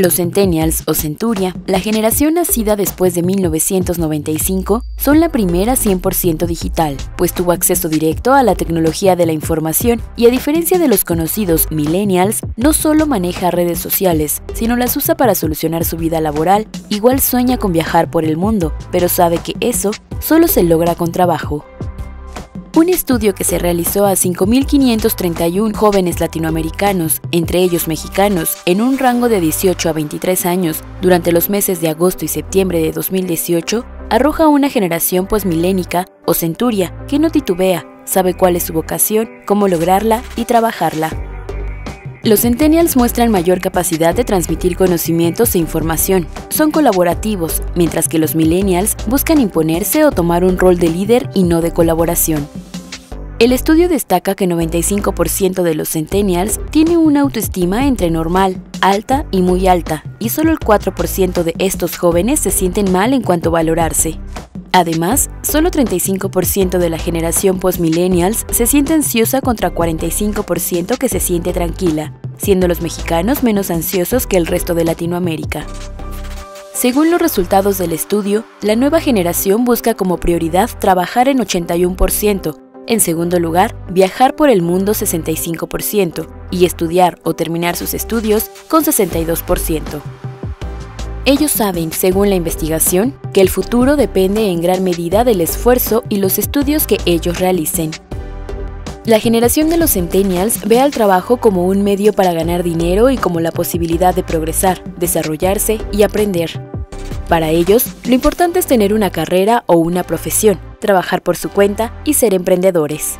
Los Centennials o Centuria, la generación nacida después de 1995, son la primera 100% digital, pues tuvo acceso directo a la tecnología de la información y, a diferencia de los conocidos Millennials, no solo maneja redes sociales, sino las usa para solucionar su vida laboral. Igual sueña con viajar por el mundo, pero sabe que eso solo se logra con trabajo. Un estudio que se realizó a 5.531 jóvenes latinoamericanos, entre ellos mexicanos, en un rango de 18 a 23 años, durante los meses de agosto y septiembre de 2018, arroja una generación posmilénica o centuria que no titubea, sabe cuál es su vocación, cómo lograrla y trabajarla. Los Centennials muestran mayor capacidad de transmitir conocimientos e información. Son colaborativos, mientras que los Millennials buscan imponerse o tomar un rol de líder y no de colaboración. El estudio destaca que 95% de los Centennials tiene una autoestima entre normal, alta y muy alta, y solo el 4% de estos jóvenes se sienten mal en cuanto a valorarse. Además, solo 35% de la generación post-millennials se siente ansiosa contra 45% que se siente tranquila, siendo los mexicanos menos ansiosos que el resto de Latinoamérica. Según los resultados del estudio, la nueva generación busca como prioridad trabajar en 81%, en segundo lugar, viajar por el mundo 65% y estudiar o terminar sus estudios con 62%. Ellos saben, según la investigación, que el futuro depende en gran medida del esfuerzo y los estudios que ellos realicen. La generación de los Centennials ve al trabajo como un medio para ganar dinero y como la posibilidad de progresar, desarrollarse y aprender. Para ellos, lo importante es tener una carrera o una profesión, trabajar por su cuenta y ser emprendedores.